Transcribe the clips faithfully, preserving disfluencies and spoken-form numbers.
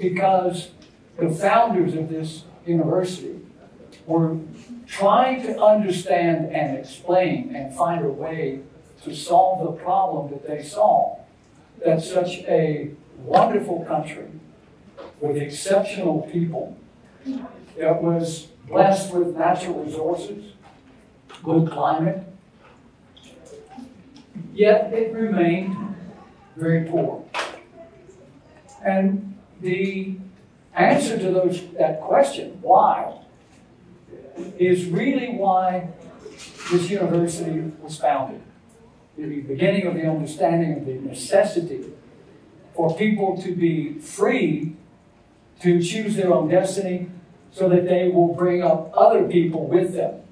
because the founders of this university were trying to understand and explain and find a way to solve the problem that they saw, that such a wonderful country with exceptional people that was blessed with natural resources, good climate, yet it remained very poor. And the answer to those, that question, why, is really why this university was founded. The beginning of the understanding of the necessity for people to be free to choose their own destiny so that they will bring up other people with them.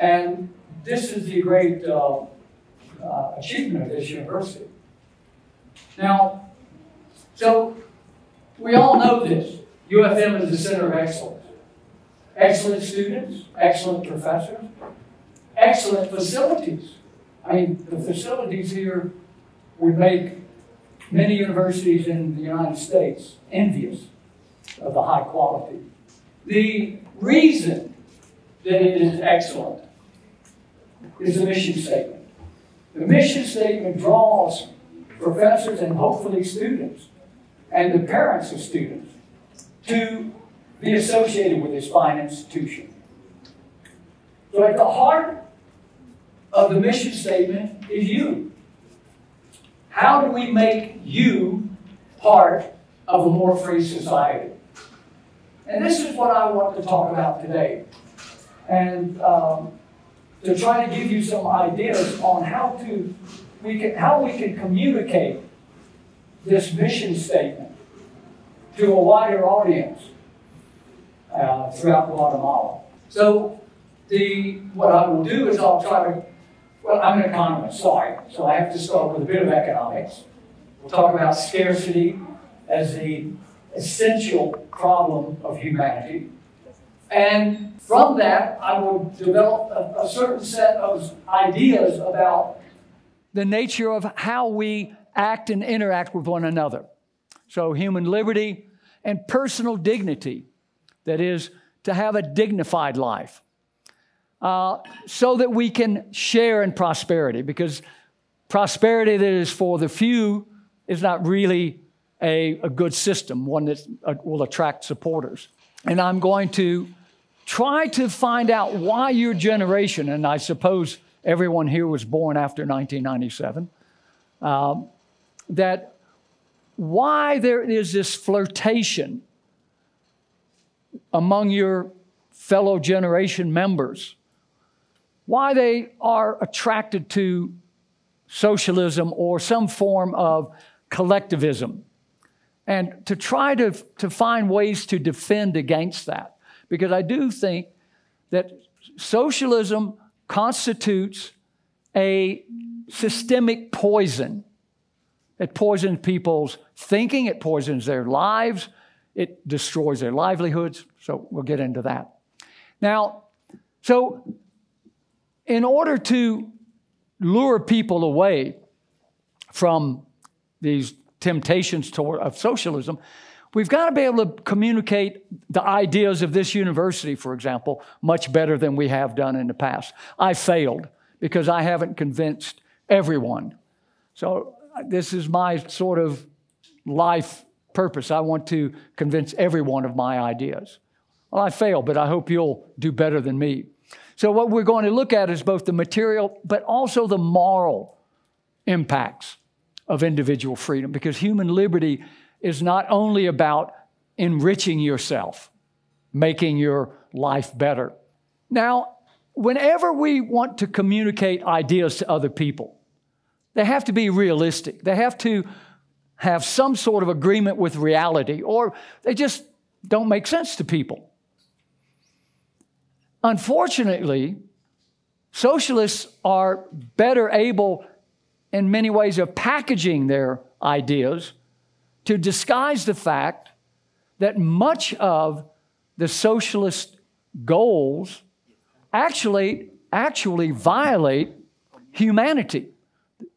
And this is the great uh, uh, achievement of this university. Now, so we all know this. U F M is the center of excellence. Excellent students, excellent professors, excellent facilities. I mean, the facilities here would make many universities in the United States envious of the high quality. The reason that it is excellent is the mission statement. The mission statement draws professors and hopefully students and the parents of students to be associated with this fine institution. So at the heart of the mission statement is you. How do we make you part of a more free society? And this is what I want to talk about today. And um, to try to give you some ideas on how, to, we can, how we can communicate this mission statement to a wider audience uh, throughout Guatemala. So the, what I will do is I'll try to, well, I'm an economist, sorry, so I have to start with a bit of economics. We'll talk about scarcity as the essential problem of humanity. And from that, I will develop a, a certain set of ideas about the nature of how we act and interact with one another. So human liberty and personal dignity, that is, to have a dignified life. Uh, so that we can share in prosperity, because prosperity that is for the few is not really a, a good system, one that uh, will attract supporters. And I'm going to try to find out why your generation, and I suppose everyone here was born after nineteen ninety-seven, um, that why there is this flirtation among your fellow generation members, why they are attracted to socialism or some form of collectivism, and to try to, to find ways to defend against that. Because I do think that socialism constitutes a systemic poison. It poisons people's thinking, it poisons their lives, it destroys their livelihoods, so we'll get into that. Now, so, in order to lure people away from these temptations toward, of socialism, we've got to be able to communicate the ideas of this university, for example, much better than we have done in the past. I failed because I haven't convinced everyone. So this is my sort of life purpose. I want to convince everyone of my ideas. Well, I failed, but I hope you'll do better than me. So what we're going to look at is both the material, but also the moral impacts of individual freedom, because human liberty is not only about enriching yourself, making your life better. Now, whenever we want to communicate ideas to other people, they have to be realistic. They have to have some sort of agreement with reality, or they just don't make sense to people. Unfortunately, socialists are better able in many ways of packaging their ideas to disguise the fact that much of the socialist goals actually, actually violate humanity.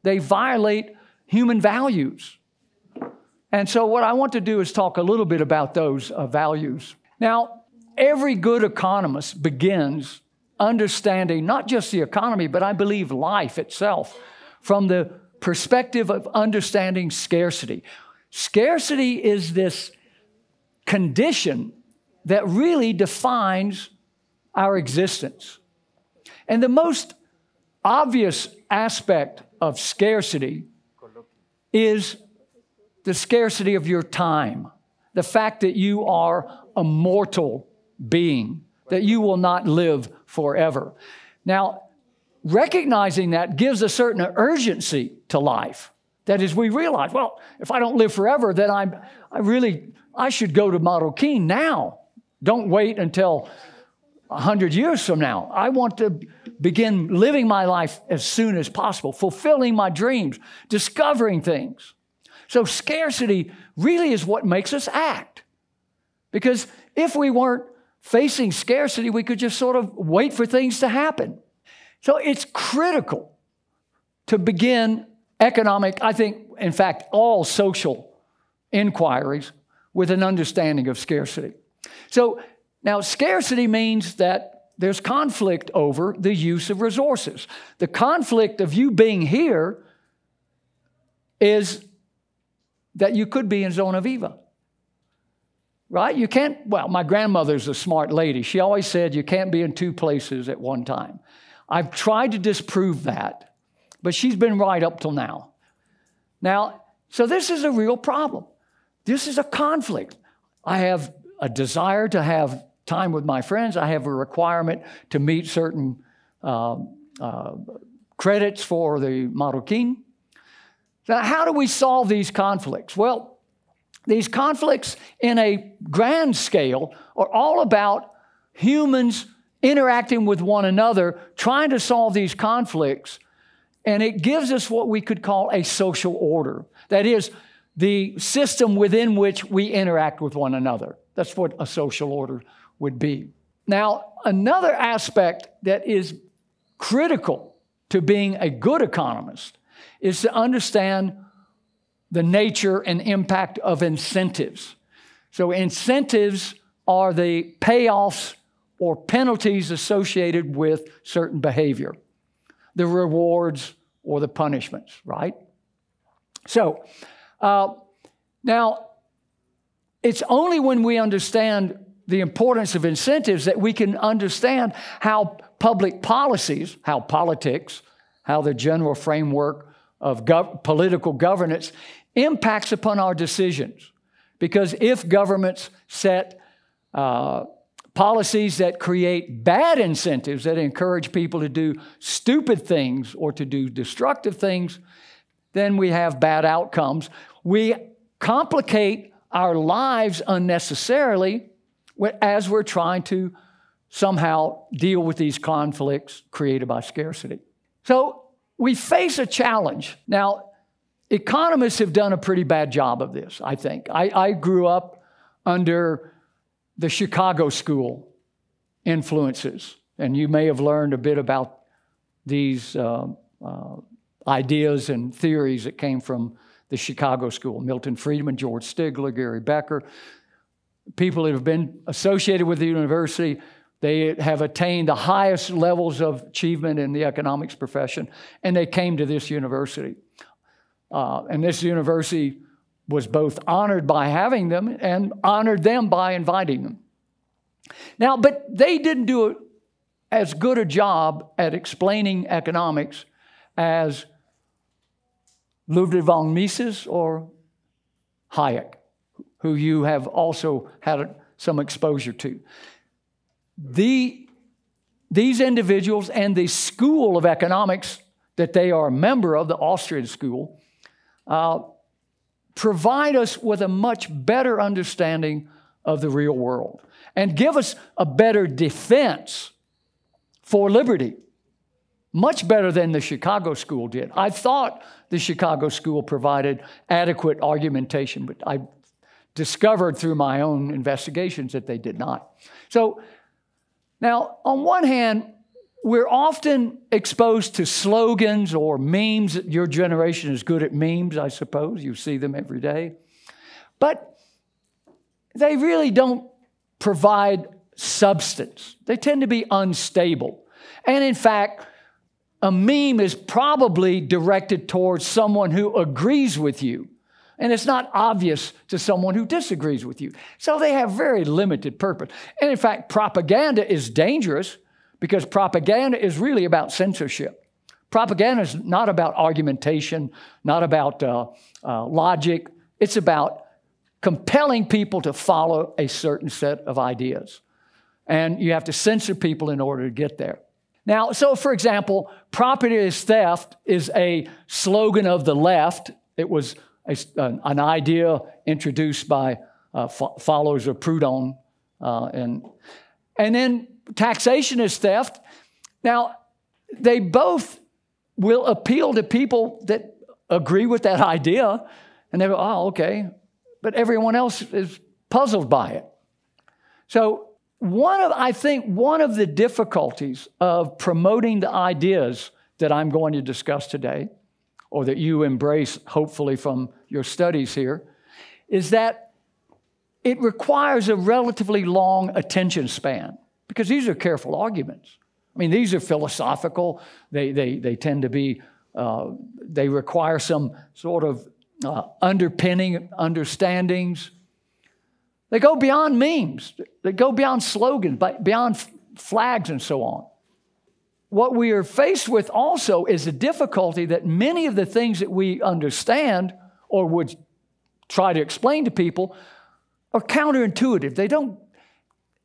They violate human values. And so what I want to do is talk a little bit about those uh, values. Now, every good economist begins understanding not just the economy, but I believe life itself from the perspective of understanding scarcity. Scarcity is this condition that really defines our existence. And the most obvious aspect of scarcity is the scarcity of your time, the fact that you are a mortal being, that you will not live forever. Now, recognizing that gives a certain urgency to life. That is, we realize, well, if I don't live forever, then I'm, I really, I should go to Marroquín now. Don't wait until a hundred years from now. I want to begin living my life as soon as possible, fulfilling my dreams, discovering things. So scarcity really is what makes us act. Because if we weren't facing scarcity, we could just sort of wait for things to happen. So it's critical to begin economic, I think, in fact, all social inquiries with an understanding of scarcity. So now scarcity means that there's conflict over the use of resources. The conflict of you being here is that you could be in Zona Viva, right? You can't, well, my grandmother's a smart lady. She always said you can't be in two places at one time. I've tried to disprove that, but she's been right up till now. Now, so this is a real problem. This is a conflict. I have a desire to have time with my friends. I have a requirement to meet certain uh, uh, credits for the Marroquín. Now, how do we solve these conflicts? Well, these conflicts in a grand scale are all about humans interacting with one another, trying to solve these conflicts, and it gives us what we could call a social order. That is, the system within which we interact with one another. That's what a social order would be. Now, another aspect that is critical to being a good economist is to understand the nature and impact of incentives. So incentives are the payoffs or penalties associated with certain behavior, the rewards or the punishments, right? So uh, now it's only when we understand the importance of incentives that we can understand how public policies, how politics, how the general framework of gov- political governance impacts upon our decisions. Because if governments set uh, policies that create bad incentives that encourage people to do stupid things or to do destructive things, then we have bad outcomes. We complicate our lives unnecessarily as we're trying to somehow deal with these conflicts created by scarcity. So we face a challenge. Now, economists have done a pretty bad job of this, I think. I, I grew up under the Chicago School influences, and you may have learned a bit about these uh, uh, ideas and theories that came from the Chicago School. Milton Friedman, George Stigler, Gary Becker, people that have been associated with the university. They have attained the highest levels of achievement in the economics profession, and they came to this university. Uh, and this university was both honored by having them and honored them by inviting them. Now, but they didn't do as good a job at explaining economics as Ludwig von Mises or Hayek, who you have also had some exposure to. The, these individuals and the school of economics that they are a member of, the Austrian school, uh, provide us with a much better understanding of the real world and give us a better defense for liberty, much better than the Chicago School did. I thought the Chicago School provided adequate argumentation, but I discovered through my own investigations that they did not. So, now, on one hand, we're often exposed to slogans or memes. Your generation is good at memes, I suppose. You see them every day. But they really don't provide substance. They tend to be unstable. And in fact, a meme is probably directed towards someone who agrees with you, and it's not obvious to someone who disagrees with you. So they have very limited purpose. And in fact, propaganda is dangerous because propaganda is really about censorship. Propaganda is not about argumentation, not about uh, uh, logic. It's about compelling people to follow a certain set of ideas. And you have to censor people in order to get there. Now, so for example, property is theft is a slogan of the left. It was A, an idea introduced by uh, fo followers of Proudhon. Uh, and, and then taxation is theft. Now, they both will appeal to people that agree with that idea. And they go, oh, okay. But everyone else is puzzled by it. So one of, I think one of the difficulties of promoting the ideas that I'm going to discuss today, or that you embrace, hopefully, from your studies here, is that it requires a relatively long attention span, because these are careful arguments. I mean, these are philosophical. They, they, they tend to be, uh, they require some sort of uh, underpinning understandings. They go beyond memes. They go beyond slogans, beyond flags and so on. What we are faced with also is the difficulty that many of the things that we understand or would try to explain to people are counterintuitive. They don't,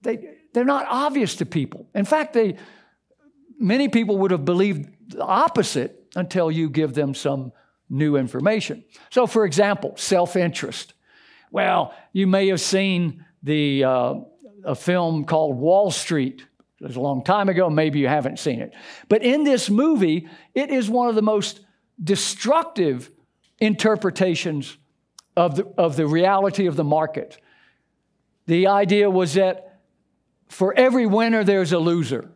they, they're not obvious to people. In fact, they, many people would have believed the opposite until you give them some new information. So for example, self-interest. Well, you may have seen the, uh, a film called Wall Street. It was a long time ago. Maybe you haven't seen it. But in this movie, it is one of the most destructive interpretations of the, of the reality of the market. The idea was that for every winner, there's a loser.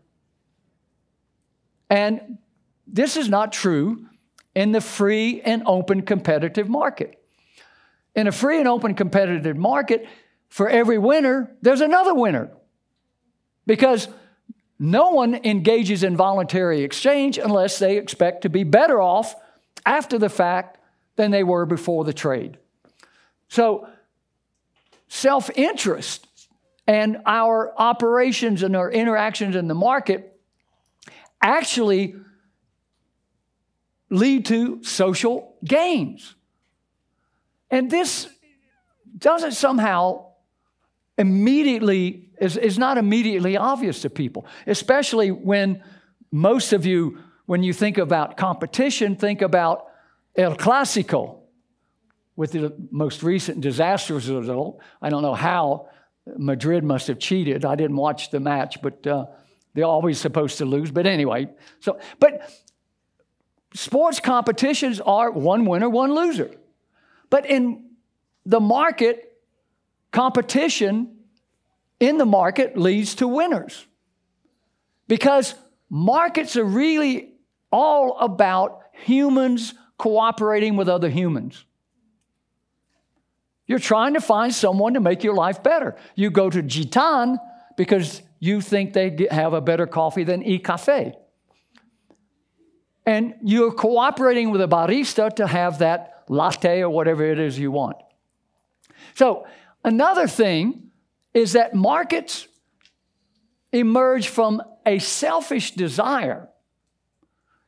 And this is not true in the free and open competitive market. In a free and open competitive market, for every winner, there's another winner. Because no one engages in voluntary exchange unless they expect to be better off after the fact than they were before the trade. So self-interest and our operations and our interactions in the market actually lead to social gains. And this doesn't somehow immediately, is, is not immediately obvious to people, especially when most of you, when you think about competition, think about El Clásico, with the most recent disastrous result. I don't know how Madrid must have cheated. I didn't watch the match, but uh, they're always supposed to lose. But anyway, so, but sports competitions are one winner, one loser. But in the market, competition in the market leads to winners, because markets are really all about humans cooperating with other humans. You're trying to find someone to make your life better. You go to Gitan because you think they have a better coffee than E-Cafe. And you're cooperating with a barista to have that latte or whatever it is you want. So another thing is that markets emerge from a selfish desire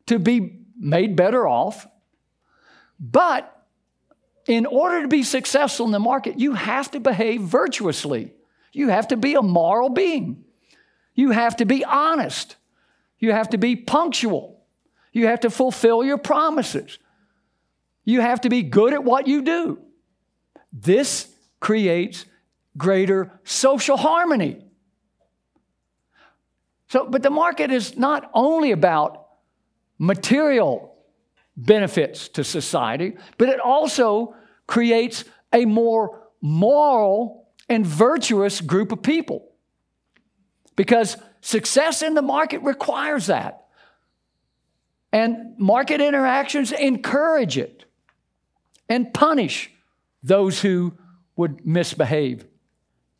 to be made better off. But in order to be successful in the market, you have to behave virtuously. You have to be a moral being. You have to be honest. You have to be punctual. You have to fulfill your promises. You have to be good at what you do. This creates greater social harmony. So, but the market is not only about material benefits to society, but it also creates a more moral and virtuous group of people, because success in the market requires that, and market interactions encourage it and punish those who would misbehave.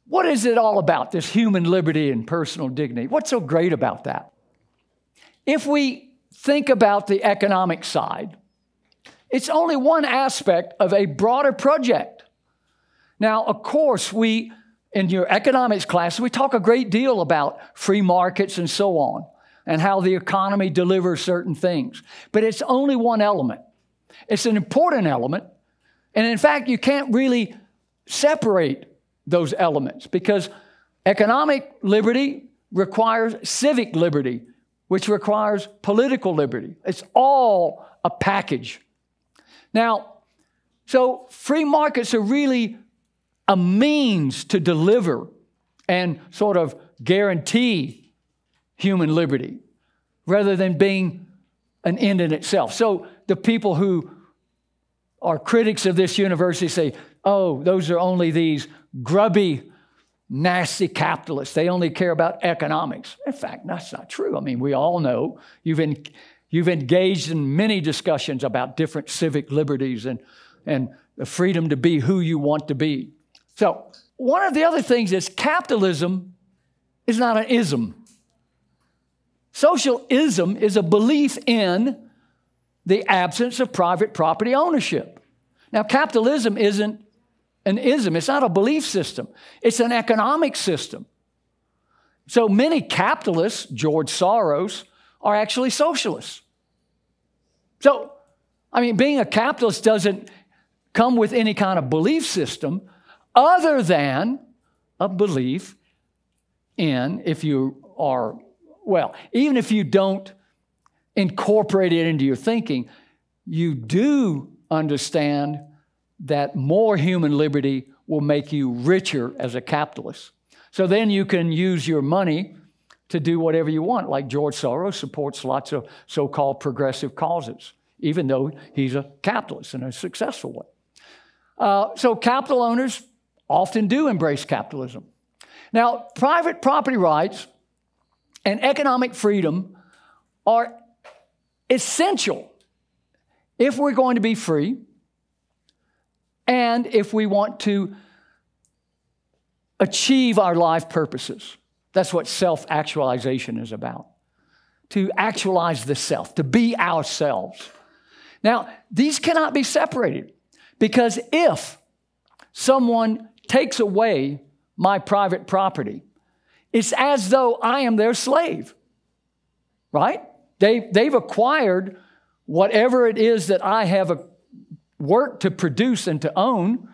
What is it all about, this human liberty and personal dignity? What's so great about that? If we think about the economic side, it's only one aspect of a broader project. Now, of course, we, in your economics class, we talk a great deal about free markets and so on, and how the economy delivers certain things. But it's only one element. It's an important element. And in fact, you can't really separate those elements, because economic liberty requires civic liberty, which requires political liberty. It's all a package. Now, so free markets are really a means to deliver and sort of guarantee human liberty rather than being an end in itself. So the people who are critics of this university say, oh, those are only these grubby, nasty capitalists. They only care about economics. In fact, that's not true. I mean, we all know you've en- You've engaged in many discussions about different civic liberties and, and the freedom to be who you want to be. So one of the other things is capitalism is not an ism. Socialism is a belief in the absence of private property ownership. Now, capitalism isn't an ism. It's not a belief system. It's an economic system. So many capitalists, George Soros, are actually socialists. So, I mean, being a capitalist doesn't come with any kind of belief system other than a belief in, if you are, well, even if you don't incorporate it into your thinking, you do understand that more human liberty will make you richer as a capitalist. So then you can use your money to do whatever you want, like George Soros supports lots of so-called progressive causes, even though he's a capitalist and a successful one. Uh, so capital owners often do embrace capitalism. Now, private property rights and economic freedom are essential if we're going to be free and if we want to achieve our life purposes. That's what self-actualization is about, to actualize the self, to be ourselves. Now, these cannot be separated, because if someone takes away my private property, it's as though I am their slave, right? They, they've acquired whatever it is that I have worked to produce and to own.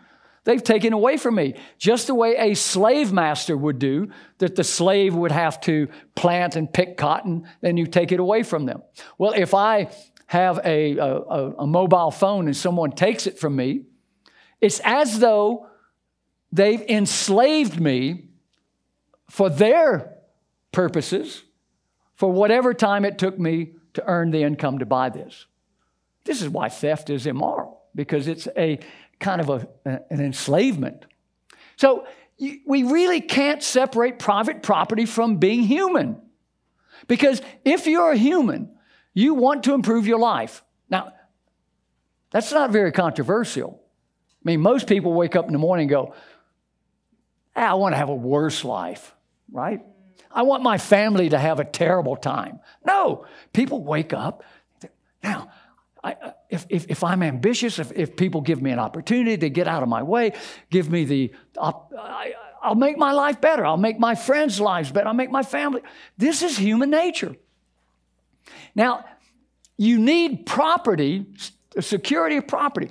They've taken away from me, just the way a slave master would do, that the slave would have to plant and pick cotton, then you take it away from them. Well, if I have a, a, a mobile phone and someone takes it from me, it's as though they've enslaved me for their purposes, for whatever time it took me to earn the income to buy this. This is why theft is immoral, because it's a kind of a, an enslavement. So you, we really can't separate private property from being human. Because if you're a human, you want to improve your life. Now, that's not very controversial. I mean, most people wake up in the morning and go, ah, I want to have a worse life, right? I want my family to have a terrible time. No, people wake up, now, I, if, if, if I'm ambitious, if, if people give me an opportunity to get out of my way, give me the, I'll, I, I'll make my life better. I'll make my friends' lives better. I'll make my family. This is human nature. Now, you need property, security of property.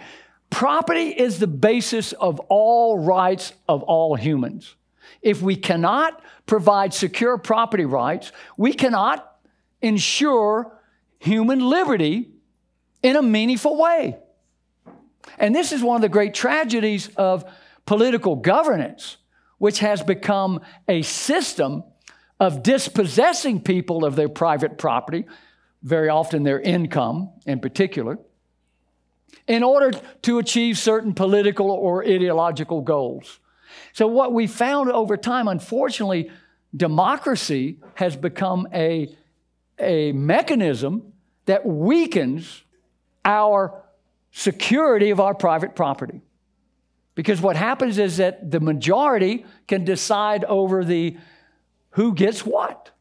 Property is the basis of all rights of all humans. If we cannot provide secure property rights, we cannot ensure human liberty in a meaningful way. And this is one of the great tragedies of political governance, which has become a system of dispossessing people of their private property, very often their income in particular, in order to achieve certain political or ideological goals. So what we found over time, unfortunately, democracy has become a, a mechanism that weakens our security of our private property. Because what happens is that the majority can decide over the who gets what.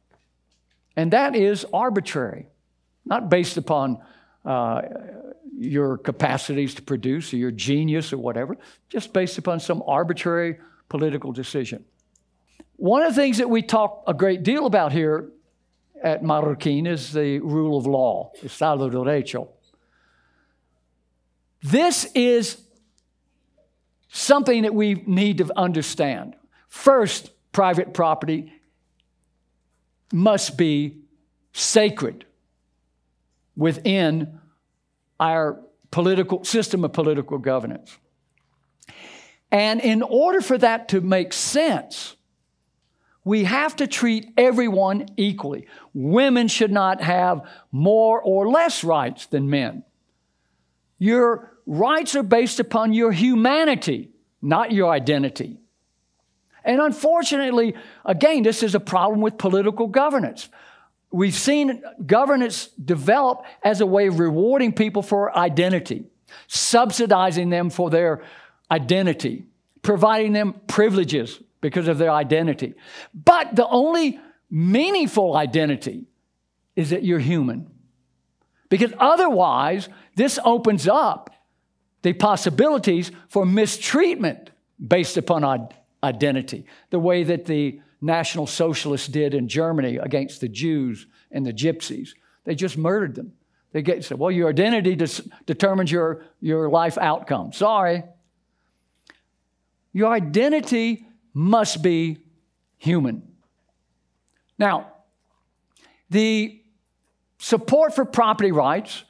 And that is arbitrary, not based upon uh, your capacities to produce or your genius or whatever, just based upon some arbitrary political decision. One of the things that we talk a great deal about here at Marroquín is the rule of law, Estado de Derecho. This is something that we need to understand. First, private property must be sacred within our political system of political governance. And in order for that to make sense, we have to treat everyone equally. Women should not have more or less rights than men. Your rights are based upon your humanity, not your identity. And unfortunately, again, this is a problem with political governance. We've seen governance develop as a way of rewarding people for identity, subsidizing them for their identity, providing them privileges because of their identity. But the only meaningful identity is that you're human. Because otherwise, this opens up the possibilities for mistreatment based upon identity, the way that the National Socialists did in Germany against the Jews and the Gypsies. They just murdered them. They get, said, well, your identity determines your, your life outcome. Sorry. Your identity must be human. Now, the support for property rights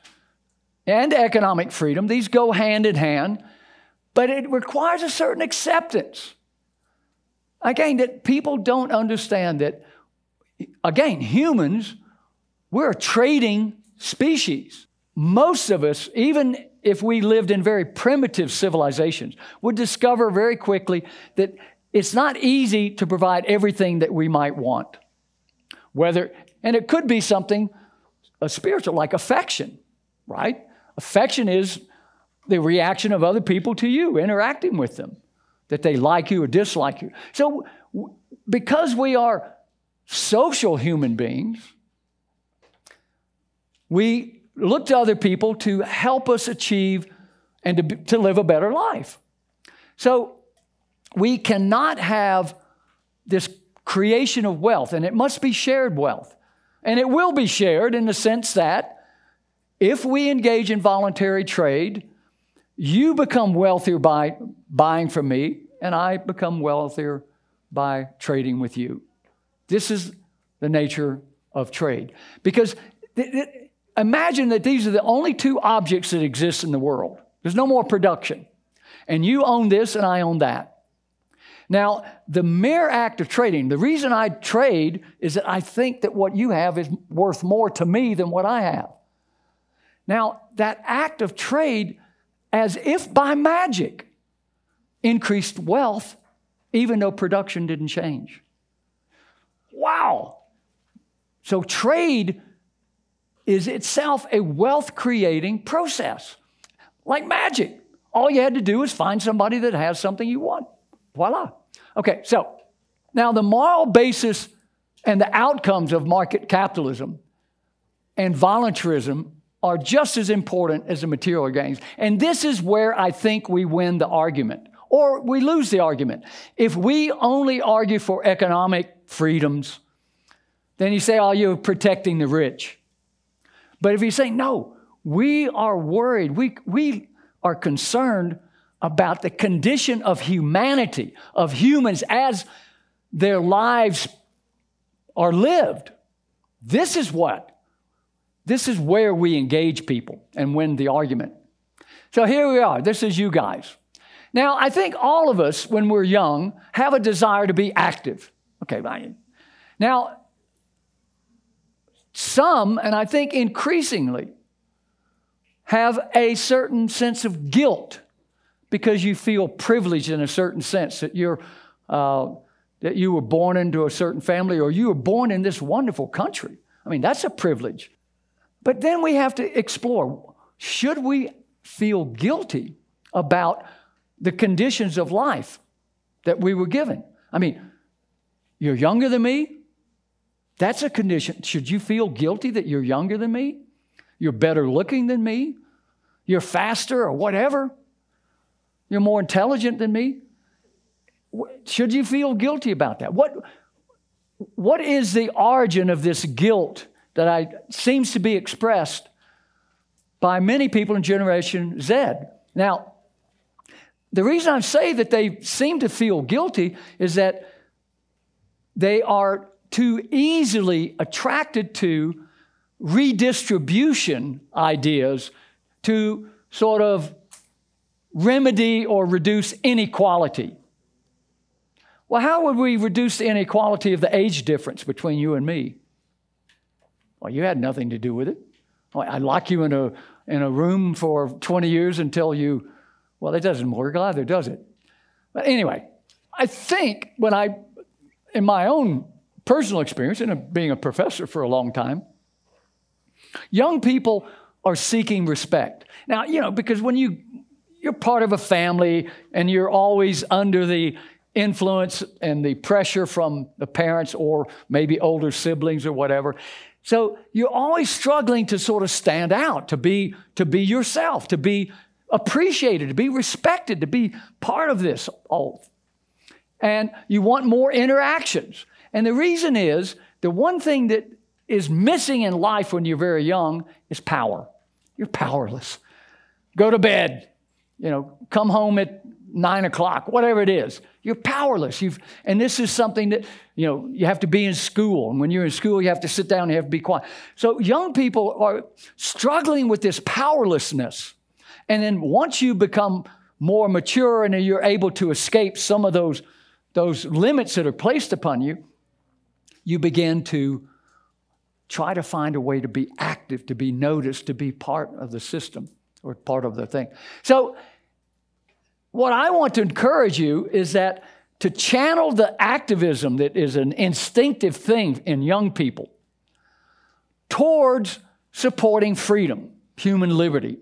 and economic freedom, these go hand in hand, but it requires a certain acceptance. Again, that people don't understand that, again, humans, we're a trading species. Most of us, even if we lived in very primitive civilizations, would discover very quickly that it's not easy to provide everything that we might want. Whether, and it could be something a spiritual, like affection, right? Affection is the reaction of other people to you, interacting with them, that they like you or dislike you. So because we are social human beings, we look to other people to help us achieve and to, to live a better life. So we cannot have this creation of wealth, and it must be shared wealth. And it will be shared in the sense that if we engage in voluntary trade, you become wealthier by buying from me, and I become wealthier by trading with you. This is the nature of trade. Because imagine that these are the only two objects that exist in the world. There's no more production. And you own this and I own that. Now, the mere act of trading, the reason I trade is that I think that what you have is worth more to me than what I have. Now, that act of trade, as if by magic, increased wealth, even though production didn't change. Wow! So trade is itself a wealth-creating process, like magic. All you had to do is find somebody that has something you want. Voila. Okay, so now the moral basis and the outcomes of market capitalism and voluntarism are just as important as the material gains. And this is where I think we win the argument, or we lose the argument. If we only argue for economic freedoms, then you say, oh, you're protecting the rich. But if you say, no, we are worried, we, we are concerned about the condition of humanity, of humans as their lives are lived. This is what? This is where we engage people and win the argument. So here we are. This is you guys. Now, I think all of us, when we're young, have a desire to be active. Okay, Ryan. Now, some, and I think increasingly, have a certain sense of guilt because you feel privileged in a certain sense that you're uh, that you were born into a certain family, or you were born in this wonderful country. I mean, that's a privilege. But then we have to explore: should we feel guilty about the conditions of life that we were given. I mean, you're younger than me. That's a condition. Should you feel guilty that you're younger than me? You're better looking than me? You're faster or whatever? You're more intelligent than me? Should you feel guilty about that? What, what is the origin of this guilt that I, seems to be expressed by many people in Generation Z? Now, the reason I say that they seem to feel guilty is that they are too easily attracted to redistribution ideas to sort of remedy or reduce inequality. Well, how would we reduce the inequality of the age difference between you and me? Well, you had nothing to do with it. Well, I'd lock you in a, in a room for twenty years until you... Well, that doesn't work either, does it? But anyway, I think when I, in my own personal experience, and being a professor for a long time, young people are seeking respect. Now, you know, because when you, you're part of a family and you're always under the influence and the pressure from the parents or maybe older siblings or whatever, so you're always struggling to sort of stand out, to be, to be yourself, to be appreciated, to be respected, to be part of this all. And you want more interactions. And the reason is, the one thing that is missing in life when you're very young is power. You're powerless. Go to bed, you know, come home at nine o'clock, whatever it is. You're powerless. You've, and this is something that, you know, you have to be in school. And when you're in school, you have to sit down, you have to be quiet. So young people are struggling with this powerlessness. And then once you become more mature and you're able to escape some of those, those limits that are placed upon you, you begin to try to find a way to be active, to be noticed, to be part of the system or part of the thing. So what I want to encourage you is that to channel the activism that is an instinctive thing in young people towards supporting freedom, human liberty.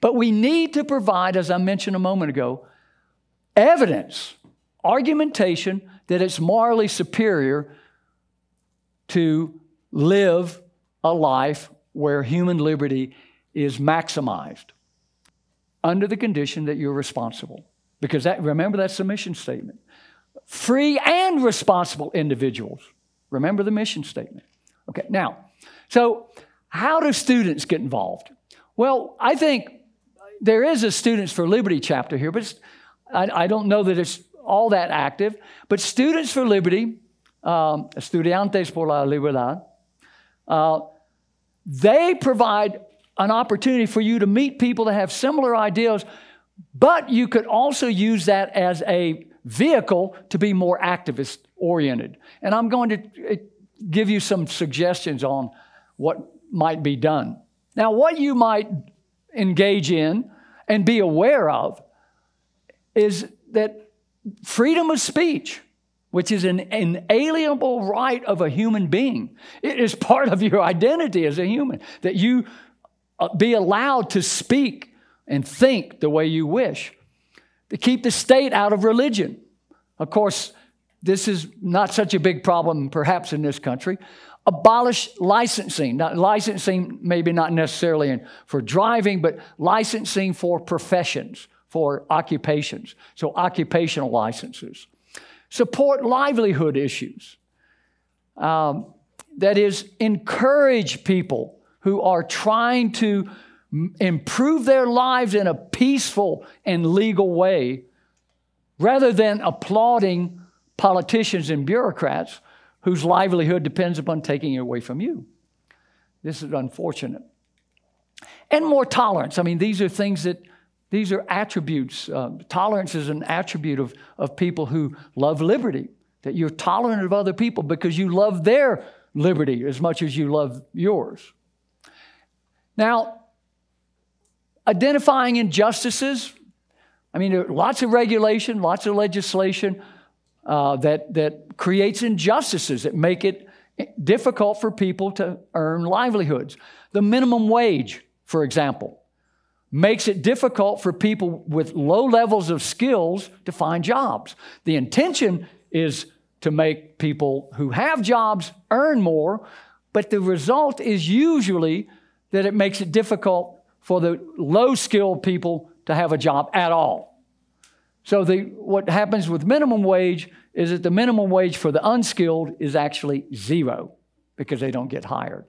But we need to provide, as I mentioned a moment ago, evidence, argumentation that it's morally superior to live a life where human liberty is maximized under the condition that you're responsible. Because that, remember that's the mission statement. Free and responsible individuals. Remember the mission statement. Okay, now, so how do students get involved? Well, I think there is a Students for Liberty chapter here, but I, I don't know that it's all that active. But Students for Liberty, um, Estudiantes por la Libertad, Uh, they provide an opportunity for you to meet people that have similar ideas, but you could also use that as a vehicle to be more activist-oriented. And I'm going to give you some suggestions on what might be done. Now, what you might engage in and be aware of is that freedom of speech, which is an inalienable right of a human being. It is part of your identity as a human, that you be allowed to speak and think the way you wish, to keep the state out of religion. Of course, this is not such a big problem, perhaps, in this country. Abolish licensing. Now, licensing maybe not necessarily in, for driving, but licensing for professions, for occupations, so occupational licenses. Support livelihood issues. Um, that is, encourage people who are trying to improve their lives in a peaceful and legal way, rather than applauding politicians and bureaucrats whose livelihood depends upon taking it away from you. This is unfortunate. And more tolerance. I mean, these are things that These are attributes. Uh, tolerance is an attribute of, of people who love liberty, that you're tolerant of other people because you love their liberty as much as you love yours. Now, identifying injustices. I mean, there are lots of regulation, lots of legislation uh, that, that creates injustices, that make it difficult for people to earn livelihoods. The minimum wage, for example. makes it difficult for people with low levels of skills to find jobs. The intention is to make people who have jobs earn more, but the result is usually that it makes it difficult for the low-skilled people to have a job at all. So the, what happens with minimum wage is that the minimum wage for the unskilled is actually zero because they don't get hired.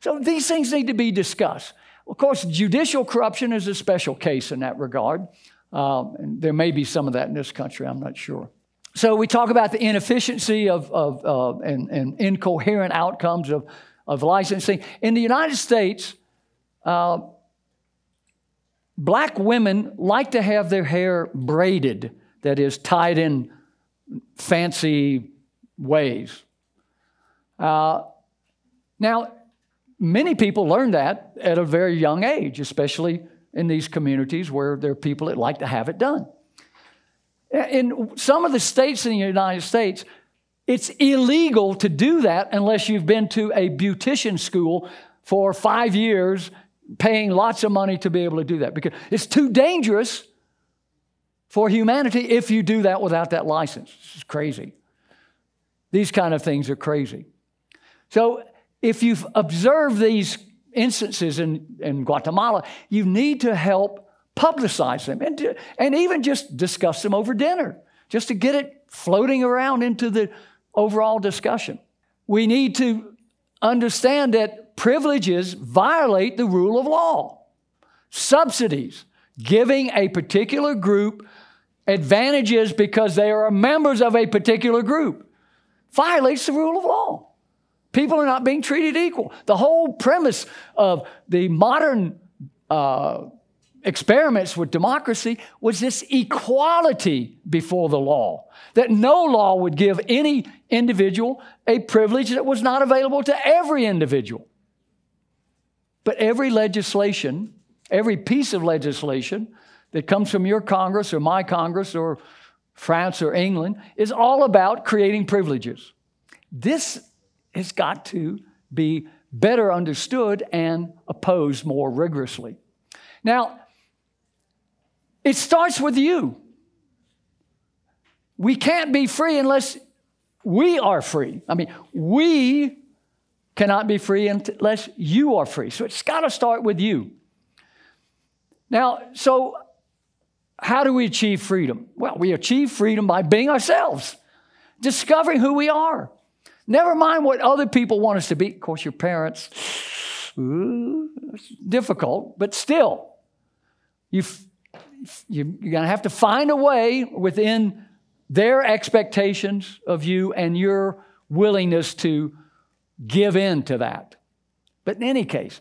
So these things need to be discussed. Of course, judicial corruption is a special case in that regard. Um, and there may be some of that in this country, I'm not sure. So we talk about the inefficiency of, of, uh, and, and incoherent outcomes of, of licensing. In the United States, uh, black women like to have their hair braided, that is, tied in fancy ways. Uh, now, many people learn that at a very young age, especially in these communities where there are people that like to have it done. In some of the states in the United States, it's illegal to do that unless you've been to a beautician school for five years paying lots of money to be able to do that, because it's too dangerous for humanity if you do that without that license. It's crazy. These kind of things are crazy. So if you've observed these instances in, in Guatemala, you need to help publicize them and, and even just discuss them over dinner, just to get it floating around into the overall discussion. We need to understand that privileges violate the rule of law. Subsidies, giving a particular group advantages because they are members of a particular group, violates the rule of law. People are not being treated equal. The whole premise of the modern uh, experiments with democracy was this equality before the law, that no law would give any individual a privilege that was not available to every individual. But every legislation, every piece of legislation that comes from your Congress or my Congress or France or England is all about creating privileges. This has got to be better understood and opposed more rigorously. Now, it starts with you. We can't be free unless we are free. I mean, we cannot be free unless you are free. So it's got to start with you. Now, so how do we achieve freedom? Well, we achieve freedom by being ourselves, discovering who we are. Never mind what other people want us to be. Of course, your parents, ooh, it's difficult, but still, you, you're going to have to find a way within their expectations of you and your willingness to give in to that. But in any case,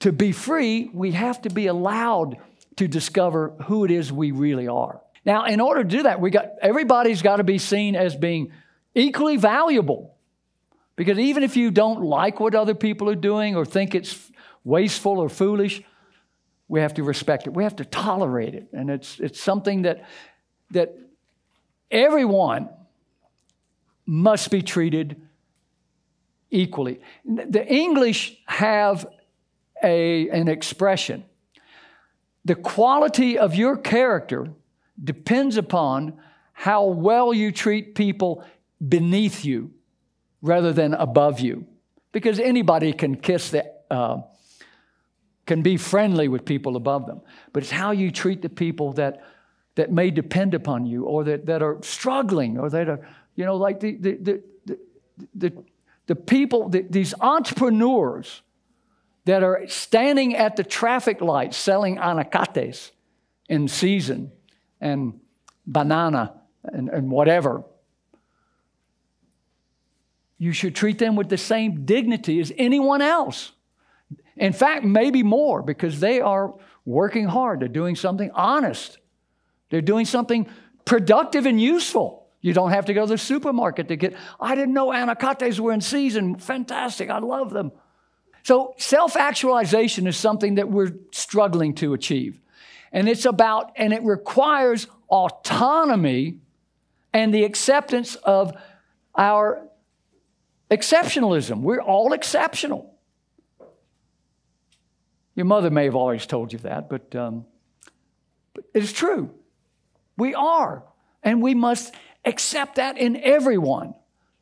to be free, we have to be allowed to discover who it is we really are. Now, in order to do that, we got, everybody's got to be seen as being equally valuable. Because even if you don't like what other people are doing or think it's wasteful or foolish, we have to respect it. We have to tolerate it. And it's, it's something that, that everyone must be treated equally. The English have a, an expression. The quality of your character depends upon how well you treat people beneath you rather than above you. Because anybody can kiss the, uh, can be friendly with people above them. But it's how you treat the people that, that may depend upon you, or that, that are struggling, or that are, you know, like the, the, the, the, the The people, the, these entrepreneurs that are standing at the traffic lights selling anacates in season and banana and, and whatever, you should treat them with the same dignity as anyone else. In fact, maybe more, because they are working hard. They're doing something honest. They're doing something productive and useful. You don't have to go to the supermarket to get, I didn't know anacates were in season. Fantastic. I love them. So self-actualization is something that we're struggling to achieve. And it's about, and it requires autonomy and the acceptance of our exceptionalism. We're all exceptional. Your mother may have always told you that, but, um, but it's true. We are, and we must accept that in everyone.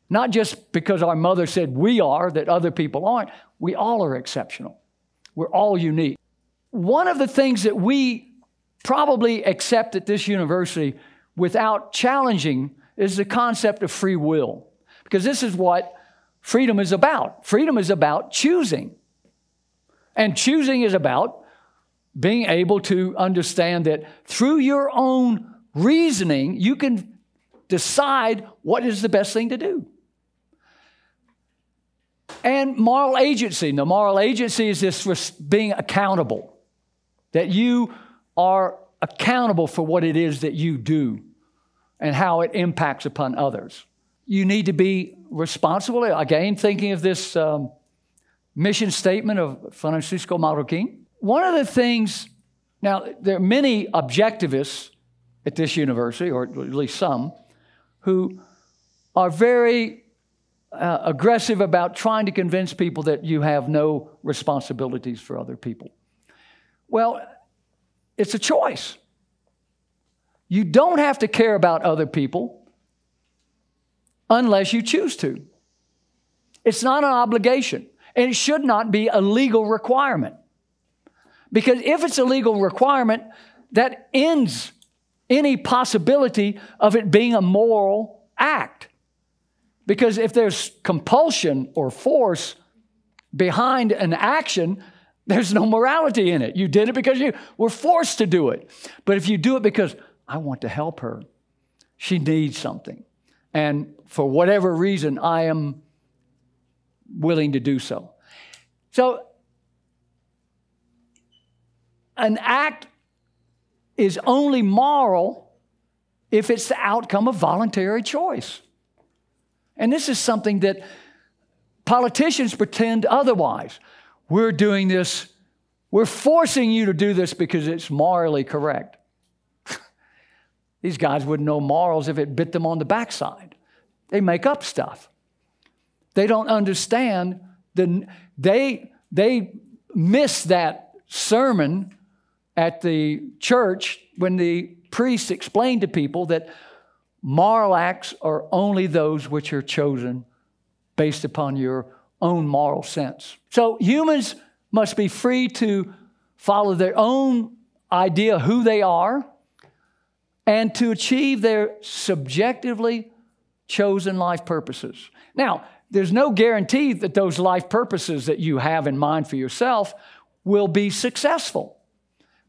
Not just because our mother said we are, that other people aren't. We all are exceptional. We're all unique. One of the things that we probably accept at this university without challenging is the concept of free will. Because this is what freedom is about. Freedom is about choosing. And choosing is about being able to understand that through your own reasoning, you can decide what is the best thing to do. And moral agency. Now, moral agency is this being accountable, that you are accountable for what it is that you do and how it impacts upon others. You need to be responsible. Again, thinking of this um, mission statement of Francisco Marroquín. One of the things, now, there are many objectivists at this university, or at least some, who are very uh, aggressive about trying to convince people that you have no responsibilities for other people. Well, it's a choice. You don't have to care about other people unless you choose to. It's not an obligation, and it should not be a legal requirement. Because if it's a legal requirement, that ends any possibility of it being a moral act. Because if there's compulsion or force behind an action, there's no morality in it. You did it because you were forced to do it. But if you do it because, I want to help her, she needs something, and for whatever reason, I am willing to do so. So an act is only moral if it's the outcome of voluntary choice. And this is something that politicians pretend otherwise. We're doing this, we're forcing you to do this because it's morally correct. These guys wouldn't know morals if it bit them on the backside. They make up stuff. They don't understand, the, they, they miss that sermon at the church when the priest explained to people that moral acts are only those which are chosen based upon your own moral sense. So humans must be free to follow their own idea of who they are and to achieve their subjectively chosen life purposes. Now, there's no guarantee that those life purposes that you have in mind for yourself will be successful,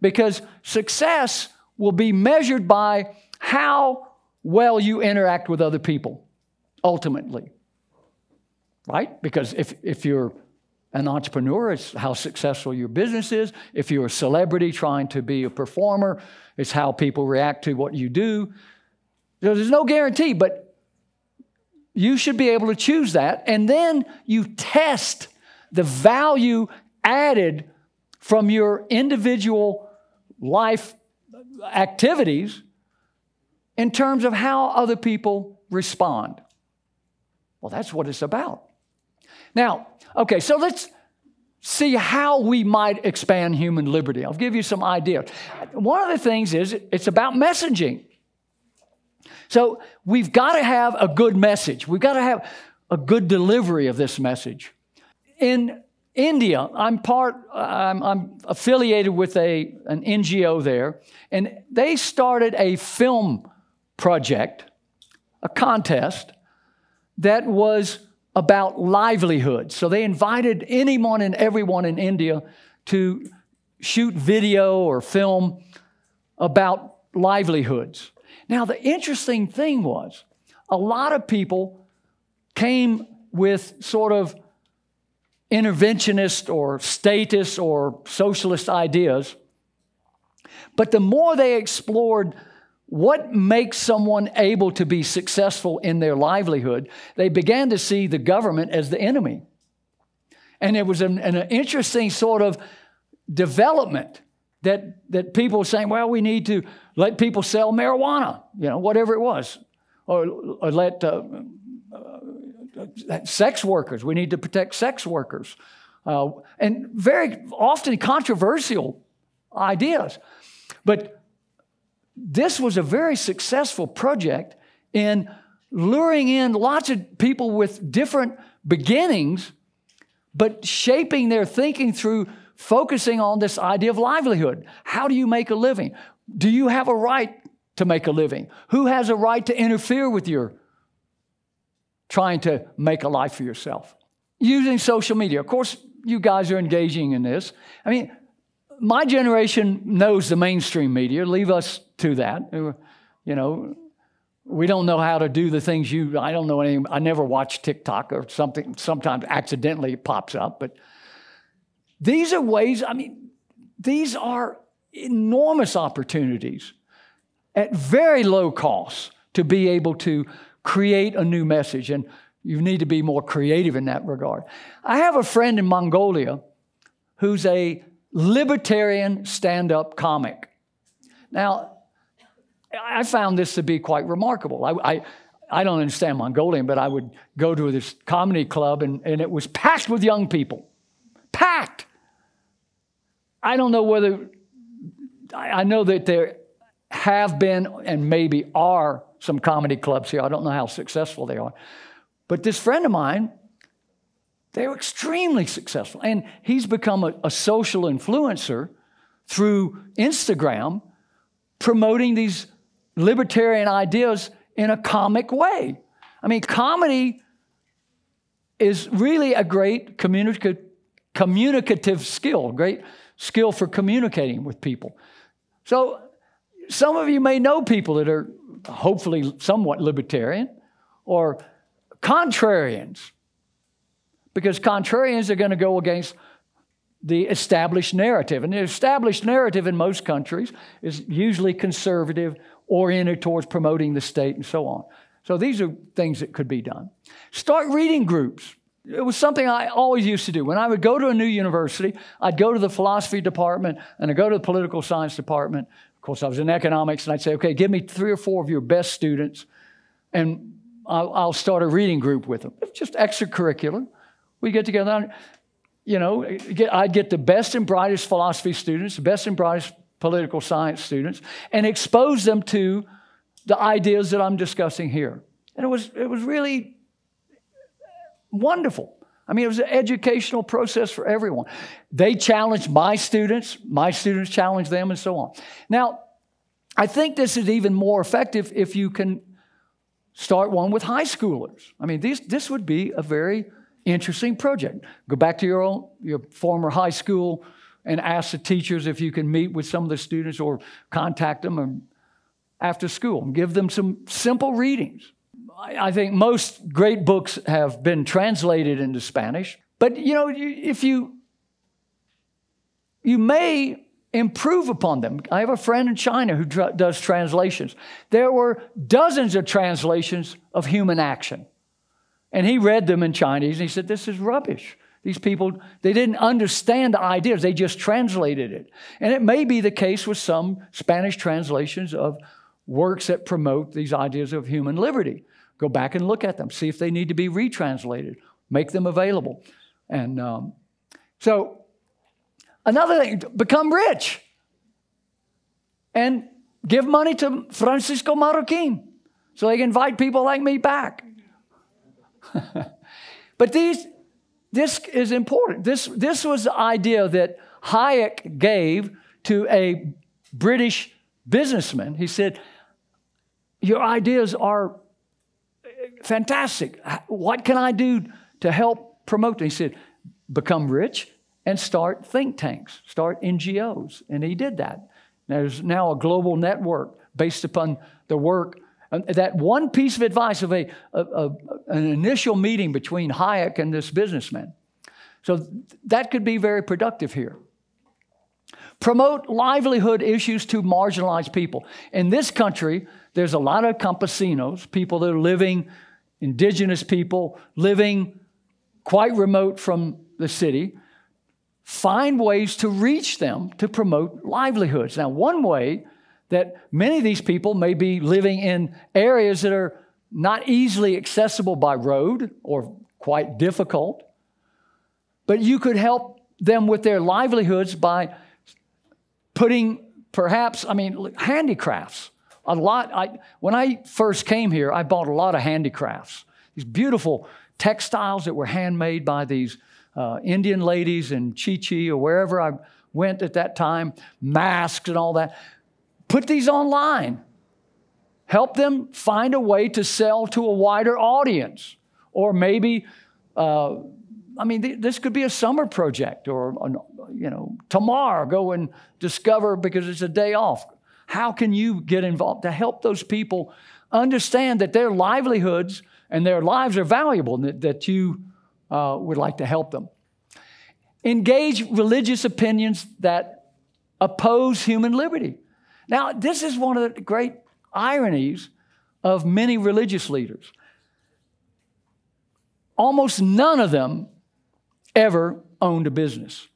because success will be measured by how well you interact with other people, ultimately, right? Because if, if you're an entrepreneur, it's how successful your business is. If you're a celebrity trying to be a performer, it's how people react to what you do. There's no guarantee, but you should be able to choose that. And then you test the value added from your individual life activities in terms of how other people respond. Well, that's what it's about. Now, okay, so let's see how we might expand human liberty. I'll give you some ideas. One of the things is it's about messaging. So we've got to have a good message. We've got to have a good delivery of this message. In India, I'm part, I'm, I'm affiliated with a, an N G O there, and they started a film project, a contest that was about livelihood. So they invited anyone and everyone in India to shoot video or film about livelihoods. Now, the interesting thing was a lot of people came with sort of interventionist or statist or socialist ideas. But the more they explored what makes someone able to be successful in their livelihood, they began to see the government as the enemy. And it was an, an interesting sort of development that, that people were saying, well, we need to let people sell marijuana, you know, whatever it was, or, or let... Uh, uh, sex workers, we need to protect sex workers. uh, and very often controversial ideas. But this was a very successful project in luring in lots of people with different beginnings, but shaping their thinking through focusing on this idea of livelihood. How do you make a living? Do you have a right to make a living? Who has a right to interfere with your trying to make a life for yourself? Using social media. Of course, you guys are engaging in this. I mean, my generation knows the mainstream media. Leave us to that. You know, we don't know how to do the things you, I don't know anything. I never watch TikTok or something. Sometimes accidentally it pops up. But these are ways, I mean, these are enormous opportunities at very low cost to be able to create a new message. And you need to be more creative in that regard. I have a friend in Mongolia who's a libertarian stand-up comic. Now, I found this to be quite remarkable. I, I, I don't understand Mongolian, but I would go to this comedy club, and, and it was packed with young people. Packed! I don't know whether... I, I know that there have been and maybe are some comedy clubs here. I don't know how successful they are. But this friend of mine... They were extremely successful. And he's become a, a social influencer through Instagram, promoting these libertarian ideas in a comic way. I mean, comedy is really a great communica- communicative skill, great skill for communicating with people. So some of you may know people that are hopefully somewhat libertarian or contrarians. Because contrarians are going to go against the established narrative. And the established narrative in most countries is usually conservative, oriented towards promoting the state and so on. So these are things that could be done. Start reading groups. It was something I always used to do. When I would go to a new university, I'd go to the philosophy department and I'd go to the political science department. Of course, I was in economics, and I'd say, okay, give me three or four of your best students and I'll start a reading group with them. It's just extracurricular. We get together, you know, I'd get the best and brightest philosophy students, the best and brightest political science students, and expose them to the ideas that I'm discussing here. And it was, it was really wonderful. I mean, it was an educational process for everyone. They challenged my students, my students challenged them, and so on. Now, I think this is even more effective if you can start one with high schoolers. I mean, these, this would be a very... interesting project. Go back to your own, your former high school and ask the teachers if you can meet with some of the students or contact them after school and give them some simple readings. I think most great books have been translated into Spanish, but you know, if you, you may improve upon them. I have a friend in China who tra- does translations. There were dozens of translations of Human Action. And he read them in Chinese, and he said, this is rubbish. These people, they didn't understand the ideas. They just translated it. And it may be the case with some Spanish translations of works that promote these ideas of human liberty. Go back and look at them. See if they need to be retranslated. Make them available. And um, so another thing, become rich. And give money to Francisco Marroquín so they can invite people like me back. But these, this is important. This, this was the idea that Hayek gave to a British businessman. He said, your ideas are fantastic. What can I do to help promote them? He said, become rich and start think tanks, start N G Os. And he did that. There's now a global network based upon the work. That one piece of advice of a, a, a an initial meeting between Hayek and this businessman. So that could be very productive here. Promote livelihood issues to marginalized people. In this country, there's a lot of campesinos, people that are living, indigenous people, living quite remote from the city. Find ways to reach them to promote livelihoods. Now, one way... that many of these people may be living in areas that are not easily accessible by road or quite difficult. But you could help them with their livelihoods by putting perhaps, I mean, handicrafts. A lot, I, when I first came here, I bought a lot of handicrafts. These beautiful textiles that were handmade by these uh, Indian ladies in Chi Chi or wherever I went at that time, masks and all that. Put these online. Help them find a way to sell to a wider audience. Or maybe, uh, I mean, th this could be a summer project or, an, you know, tomorrow go and discover because it's a day off. How can you get involved to help those people understand that their livelihoods and their lives are valuable and that, that you uh, would like to help them? Engage religious opinions that oppose human liberty. Now, this is one of the great ironies of many religious leaders. Almost none of them ever owned a business.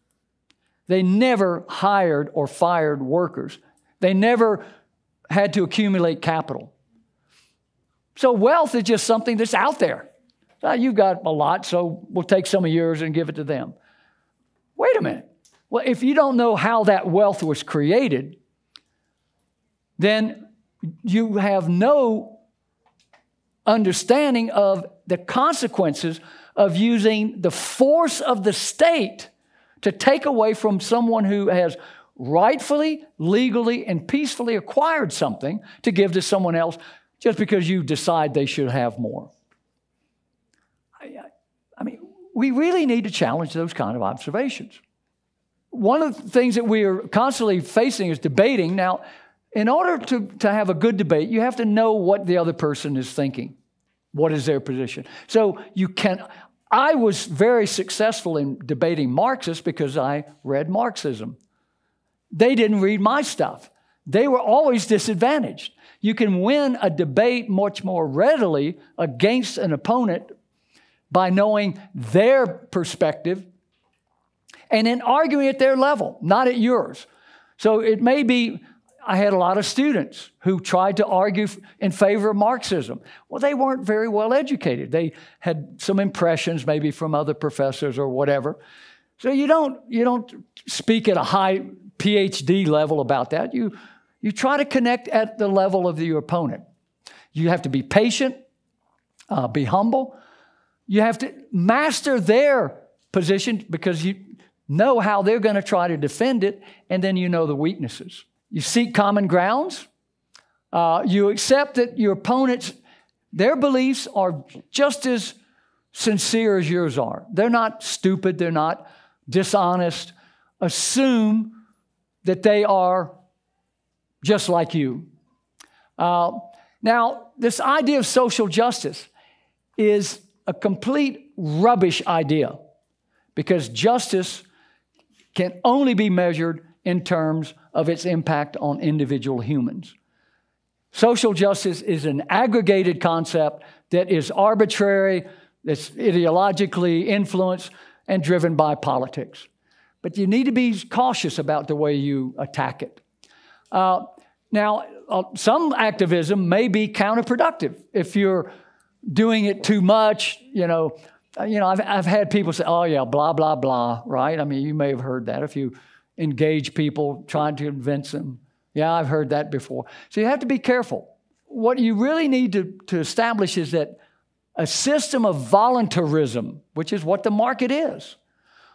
They never hired or fired workers. They never had to accumulate capital. So wealth is just something that's out there. Now, you've got a lot, so we'll take some of yours and give it to them. Wait a minute. Well, if you don't know how that wealth was created, then you have no understanding of the consequences of using the force of the state to take away from someone who has rightfully, legally, and peacefully acquired something to give to someone else just because you decide they should have more. I, I mean, we really need to challenge those kind of observations. One of the things that we are constantly facing is debating. Now, in order to, to have a good debate, you have to know what the other person is thinking. What is their position? So you can, I was very successful in debating Marxists because I read Marxism. They didn't read my stuff. They were always disadvantaged. You can win a debate much more readily against an opponent by knowing their perspective and then arguing at their level, not at yours. So it may be, I had a lot of students who tried to argue in favor of Marxism. Well, they weren't very well educated. They had some impressions maybe from other professors or whatever. So you don't, you don't speak at a high P H D level about that. You, you try to connect at the level of your opponent. You have to be patient, uh, be humble. You have to master their position because you know how they're going to try to defend it, and then you know the weaknesses. You seek common grounds. Uh, you accept that your opponents, their beliefs are just as sincere as yours are. They're not stupid. They're not dishonest. Assume that they are just like you. Uh, now, this idea of social justice is a complete rubbish idea because justice can only be measured in terms of its impact on individual humans. Social justice is an aggregated concept that is arbitrary, that's ideologically influenced, and driven by politics. But you need to be cautious about the way you attack it. Uh, now, uh, some activism may be counterproductive if you're doing it too much. You know, you know, I've, I've had people say, oh yeah, blah, blah, blah, right? I mean, you may have heard that if you engage people, trying to convince them. Yeah, I've heard that before. So you have to be careful. What you really need to, to establish is that a system of voluntarism, which is what the market is,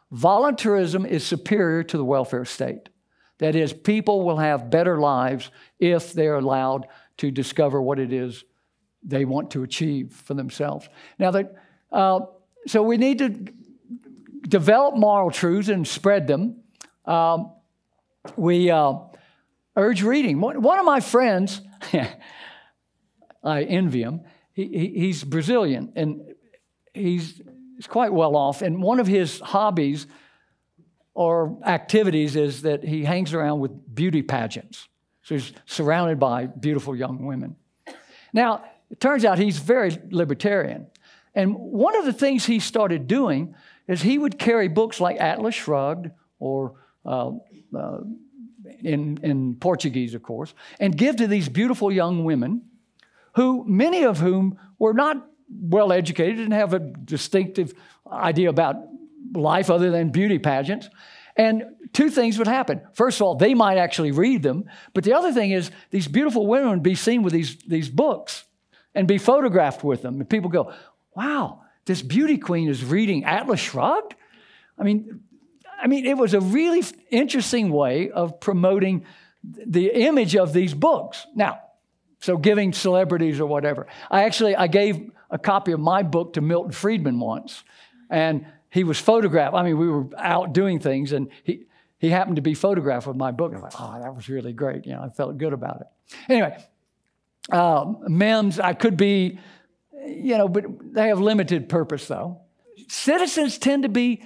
voluntarism is superior to the welfare state. That is, people will have better lives if they're allowed to discover what it is they want to achieve for themselves. Now, that, uh, so we need to develop moral truths and spread them. Um, we uh, urge reading. One of my friends, I envy him, he, he, he's Brazilian, and he's, he's quite well off, and one of his hobbies or activities is that he hangs around with beauty pageants. So he's surrounded by beautiful young women. Now, it turns out he's very libertarian, and one of the things he started doing is he would carry books like Atlas Shrugged or Uh, uh, in, in Portuguese, of course, and give to these beautiful young women who, many of whom were not well educated, didn't have a distinctive idea about life other than beauty pageants. And two things would happen. First of all, they might actually read them. But the other thing is these beautiful women would be seen with these, these books and be photographed with them. And people go, wow, this beauty queen is reading Atlas Shrugged? I mean, I mean, it was a really interesting way of promoting the image of these books. Now, so giving celebrities or whatever. I actually, I gave a copy of my book to Milton Friedman once. And he was photographed. I mean, we were out doing things. And he, he happened to be photographed with my book. And I was like, oh, that was really great. You know, I felt good about it. Anyway, uh, memes, I could be, you know, but they have limited purpose, though. Citizens tend to be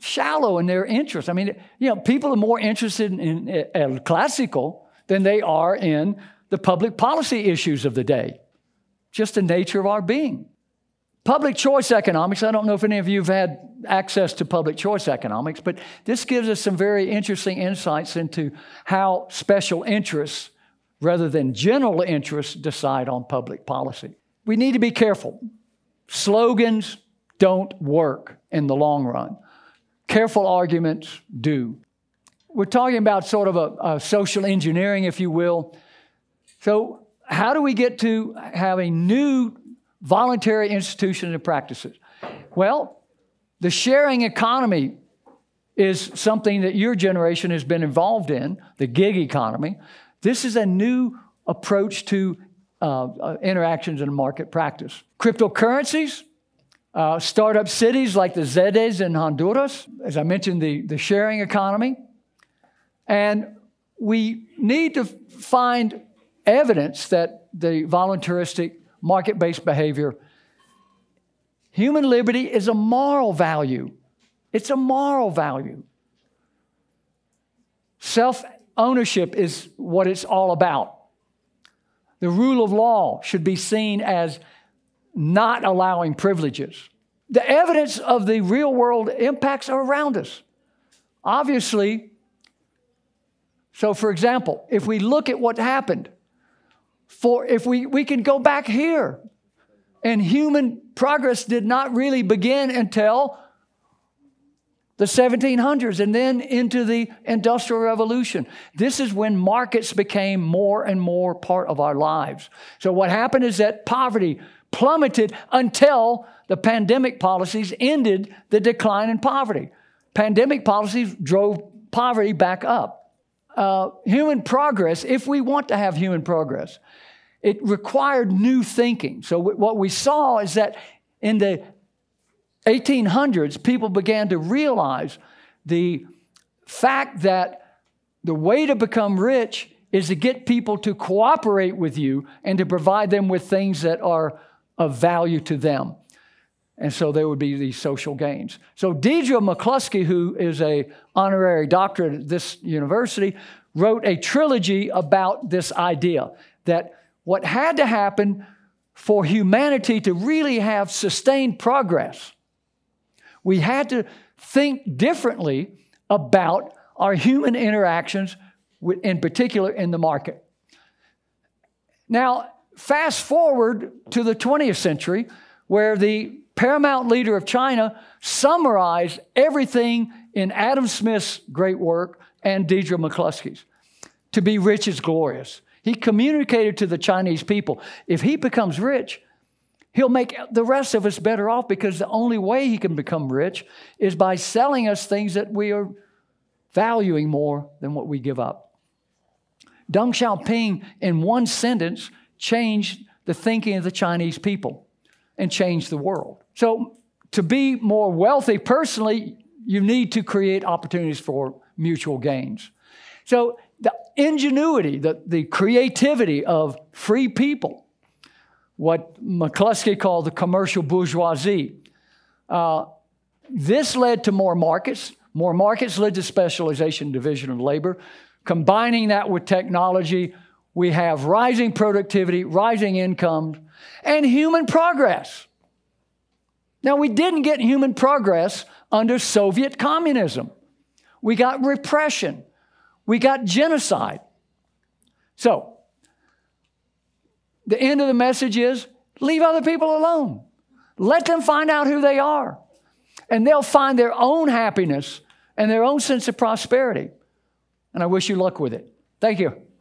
shallow in their interest. I mean, you know, people are more interested in, in El Clásico than they are in the public policy issues of the day. Just the nature of our being. Public choice economics, I don't know if any of you have had access to public choice economics, but this gives us some very interesting insights into how special interests, rather than general interests, decide on public policy. We need to be careful. Slogans don't work in the long run. Careful arguments do. We're talking about sort of a, a social engineering, if you will. So how do we get to having new voluntary institutions and practices? Well, the sharing economy is something that your generation has been involved in, the gig economy. This is a new approach to uh, interactions and market practice. Cryptocurrencies. Uh, startup cities like the Zedes in Honduras, as I mentioned, the, the sharing economy. And we need to find evidence that the voluntaristic market-based behavior, human liberty is a moral value. It's a moral value. Self-ownership is what it's all about. The rule of law should be seen as not allowing privileges. The evidence of the real world impacts are around us. Obviously, so for example, if we look at what happened, for if we, we can go back here, and human progress did not really begin until the seventeen hundreds and then into the Industrial Revolution. This is when markets became more and more part of our lives. So what happened is that poverty plummeted until the pandemic policies ended the decline in poverty. Pandemic policies drove poverty back up. Uh, human progress, if we want to have human progress, it required new thinking. So what we saw is that in the eighteen hundreds, people began to realize the fact that the way to become rich is to get people to cooperate with you and to provide them with things that are of value to them. And so there would be these social gains. So Deirdre McCloskey, who is an honorary doctorate at this university, wrote a trilogy about this idea that what had to happen for humanity to really have sustained progress, we had to think differently about our human interactions, in particular in the market. Now, fast forward to the twentieth century, where the paramount leader of China summarized everything in Adam Smith's great work and Deirdre McCloskey's, To Be Rich is Glorious. He communicated to the Chinese people, if he becomes rich, he'll make the rest of us better off, because the only way he can become rich is by selling us things that we are valuing more than what we give up. Deng Xiaoping, in one sentence, changed the thinking of the Chinese people and changed the world. So to be more wealthy personally, you need to create opportunities for mutual gains. So the ingenuity, the, the creativity of free people, what McCloskey called the commercial bourgeoisie, uh, this led to more markets. More markets led to specialization and division of labor. Combining that with technology, we have rising productivity, rising incomes, and human progress. Now, we didn't get human progress under Soviet communism. We got repression. We got genocide. So, the end of the message is, leave other people alone. Let them find out who they are. and they'll find their own happiness and their own sense of prosperity. And I wish you luck with it. Thank you.